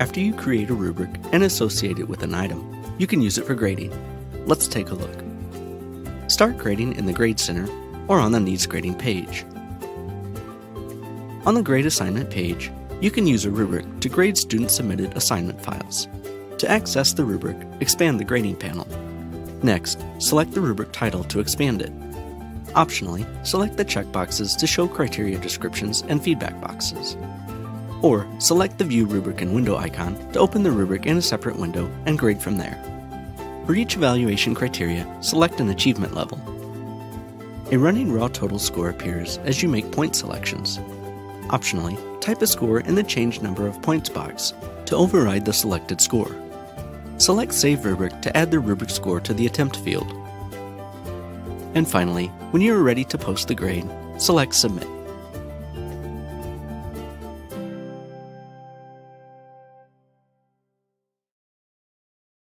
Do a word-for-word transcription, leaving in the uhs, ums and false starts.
After you create a rubric and associate it with an item, you can use it for grading. Let's take a look. Start grading in the Grade Center or on the Needs Grading page. On the Grade Assignment page, you can use a rubric to grade student-submitted assignment files. To access the rubric, expand the grading panel. Next, select the rubric title to expand it. Optionally, select the checkboxes to show criteria descriptions and feedback boxes. Or, select the View Rubric and Window icon to open the rubric in a separate window and grade from there. For each evaluation criteria, select an achievement level. A running raw total score appears as you make point selections. Optionally, type a score in the Change Number of Points box to override the selected score. Select Save Rubric to add the rubric score to the Attempt field. And finally, when you are ready to post the grade, select Submit.